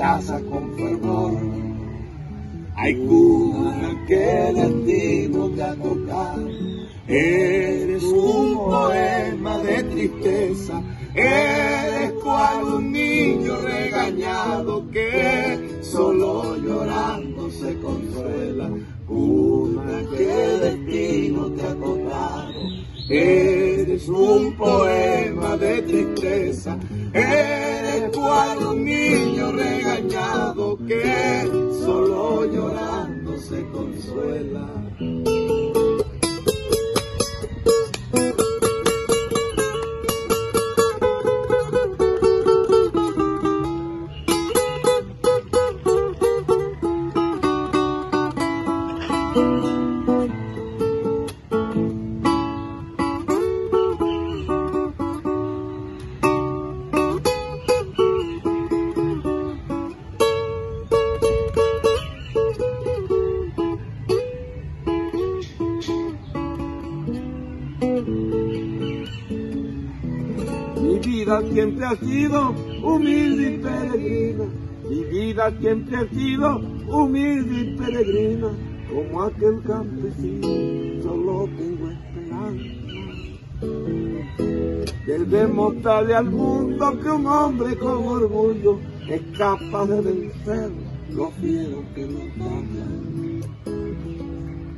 abraza con fervor. Hay cuna que el antiguo te ha tocado. Eres un poema de tristeza, eres cual un niño regañado que solo llorando se consuela. Cuna que el destino te ha tocado. Eres un poema de tristeza, eres cual un niño regañado que solo llorando se consuela. Mi vida siempre ha sido humilde y peregrina, mi vida siempre ha sido humilde y peregrina, como aquel campesino, solo tengo esperanza. Debes mostrarle al mundo que un hombre con orgullo es capaz de vencer los fieros que nos atacan.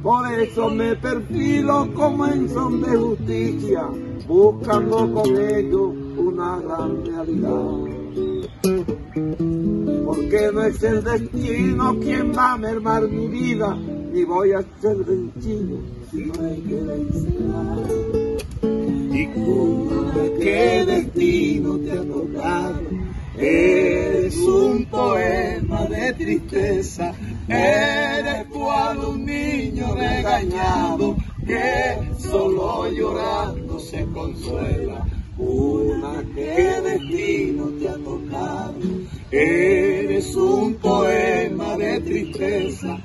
Por eso me perfilo como en son de justicia, buscando con ello una gran realidad. Porque no es el destino quien va a mermar mi vida, ni voy a ser vencido si no hay que vencer. Y cuna, qué destino te ha tocado, eres un poema de tristeza, eres cual un niño regañado que solo llorando se consuela. Cuna, qué destino te ha tocado, eres un poema de tristeza,